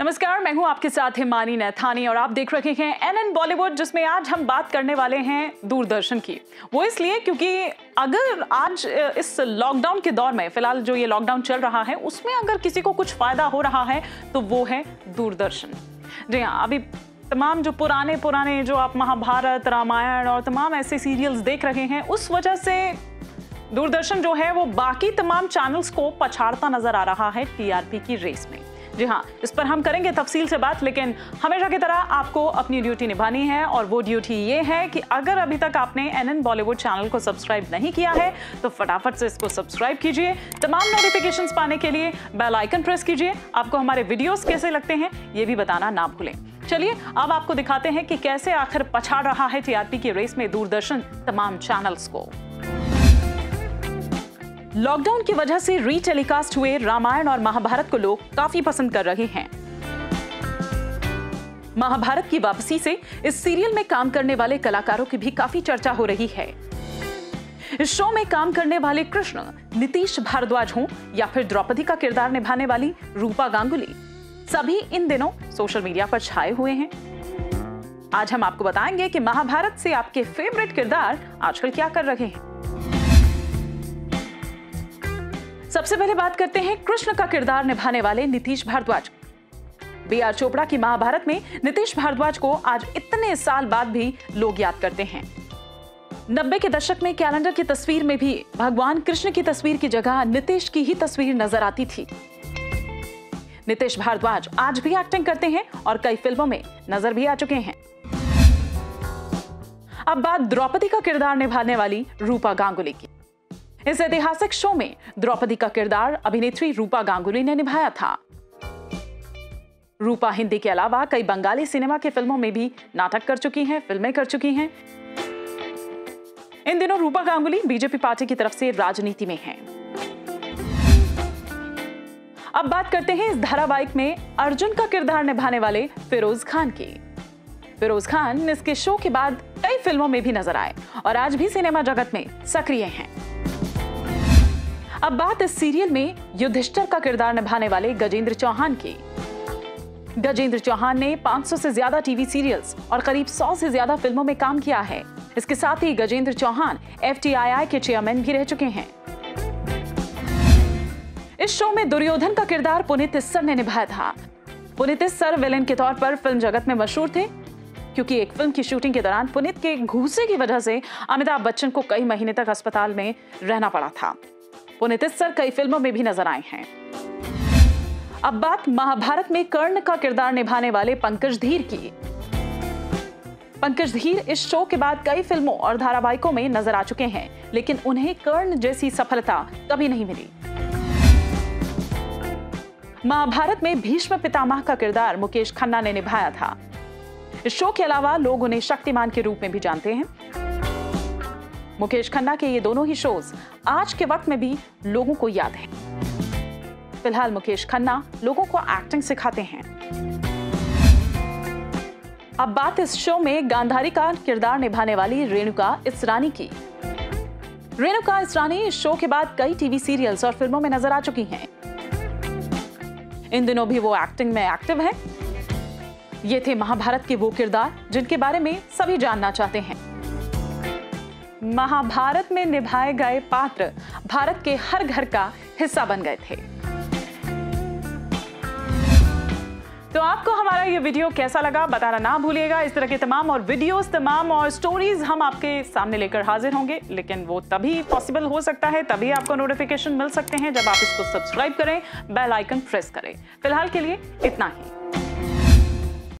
नमस्कार, मैं हूं आपके साथ हिमानी नेथानी और आप देख रहे हैं एनएन बॉलीवुड, जिसमें आज हम बात करने वाले हैं दूरदर्शन की। वो इसलिए क्योंकि अगर आज इस लॉकडाउन के दौर में, फिलहाल जो ये लॉकडाउन चल रहा है, उसमें अगर किसी को कुछ फायदा हो रहा है तो वो है दूरदर्शन। जी हाँ, अभी तमाम जो पुराने जो आप महाभारत, रामायण और तमाम ऐसे सीरियल्स देख रहे हैं, उस वजह से दूरदर्शन जो है वो बाकी तमाम चैनल्स को पछाड़ता नजर आ रहा है टीआरपी की रेस में। जी हाँ, इस पर हम करेंगे तफसील से बात, लेकिन हमेशा की तरह आपको अपनी ड्यूटी निभानी है और वो ड्यूटी ये है कि अगर अभी तक आपने एनएन बॉलीवुड चैनल को सब्सक्राइब नहीं किया है तो फटाफट से इसको सब्सक्राइब कीजिए। तमाम नोटिफिकेशंस पाने के लिए बेल आइकन प्रेस कीजिए। आपको हमारे वीडियोस कैसे लगते हैं ये भी बताना ना भूलें। चलिए अब आपको दिखाते हैं कि कैसे आखिर पछाड़ रहा है टीआरपी की रेस में दूरदर्शन तमाम चैनल्स को। लॉकडाउन की वजह से रीटेलीकास्ट हुए रामायण और महाभारत को लोग काफी पसंद कर रहे हैं। महाभारत की वापसी से इस सीरियल में काम करने वाले कलाकारों की भी काफी चर्चा हो रही है। इस शो में काम करने वाले कृष्ण नीतीश भारद्वाज हों या फिर द्रौपदी का किरदार निभाने वाली रूपा गांगुली, सभी इन दिनों सोशल मीडिया पर छाए हुए हैं। आज हम आपको बताएंगे कि महाभारत से आपके फेवरेट किरदार आजकल क्या कर रहे हैं। सबसे पहले बात करते हैं कृष्ण का किरदार निभाने वाले नीतीश भारद्वाज। बीआर चोपड़ा की महाभारत में नीतीश भारद्वाज को आज इतने साल बाद भी लोग याद करते हैं। 90 के दशक में कैलेंडर की तस्वीर में भी भगवान कृष्ण की तस्वीर की जगह नीतीश की ही तस्वीर नजर आती थी। नीतीश भारद्वाज आज भी एक्टिंग करते हैं और कई फिल्मों में नजर भी आ चुके हैं। अब बात द्रौपदी का किरदार निभाने वाली रूपा गांगुली की। इस ऐतिहासिक शो में द्रौपदी का किरदार अभिनेत्री रूपा गांगुली ने निभाया था। रूपा हिंदी के अलावा कई बंगाली सिनेमा के फिल्मों में भी नाटक कर चुकी हैं, फिल्में कर चुकी हैं। इन दिनों रूपा गांगुली बीजेपी पार्टी की तरफ से राजनीति में हैं। अब बात करते हैं इस धारावाहिक में अर्जुन का किरदार निभाने वाले फिरोज खान की। फिरोज खान इसके शो के बाद कई फिल्मों में भी नजर आए और आज भी सिनेमा जगत में सक्रिय हैं। अब बात इस सीरियल में युधिष्ठिर का किरदार निभाने वाले गजेंद्र चौहान की। गजेंद्र चौहान ने 500 से ज्यादा टीवी सीरियल्स और करीब 100 से ज्यादा फिल्मों में काम किया है। इसके साथ ही गजेंद्र चौहान एफटीआईआई के चेयरमैन भी रह चुके हैं। इस शो में दुर्योधन का किरदार पुनीत इस्सर ने निभाया था। पुनीत इस्सर विलेन के तौर पर फिल्म जगत में मशहूर थे, क्योंकि एक फिल्म की शूटिंग के दौरान पुनीत के घूसे की वजह से अमिताभ बच्चन को कई महीने तक अस्पताल में रहना पड़ा था। पुनीत इस्सर कई फिल्मों में भी नजर आए हैं। अब बात महाभारत में कर्ण का किरदार निभाने वाले पंकज धीर की। पंकज धीर इस शो के बाद कई फिल्मों और धारावाहिकों में नजर आ चुके हैं, लेकिन उन्हें कर्ण जैसी सफलता कभी नहीं मिली। महाभारत में भीष्म पितामह का किरदार मुकेश खन्ना ने निभाया था। इस शो के अलावा लोग उन्हें शक्तिमान के रूप में भी जानते हैं। मुकेश खन्ना के ये दोनों ही शोज आज के वक्त में भी लोगों को याद हैं। फिलहाल मुकेश खन्ना लोगों को एक्टिंग सिखाते हैं। अब बात इस शो में गांधारी का किरदार निभाने वाली रेणुका इसरानी की। रेणुका इसरानी इस शो के बाद कई टीवी सीरियल्स और फिल्मों में नजर आ चुकी हैं। इन दिनों भी वो एक्टिंग में एक्टिव है। ये थे महाभारत के वो किरदार जिनके बारे में सभी जानना चाहते हैं। महाभारत में निभाए गए पात्र भारत के हर घर का हिस्सा बन गए थे। तो आपको हमारा ये वीडियो कैसा लगा बताना ना भूलिएगा। इस तरह के तमाम और वीडियोस, तमाम और स्टोरीज हम आपके सामने लेकर हाजिर होंगे, लेकिन वो तभी पॉसिबल हो सकता है, तभी आपको नोटिफिकेशन मिल सकते हैं जब आप इसको सब्सक्राइब करें, बेल आइकन प्रेस करें। फिलहाल के लिए इतना ही।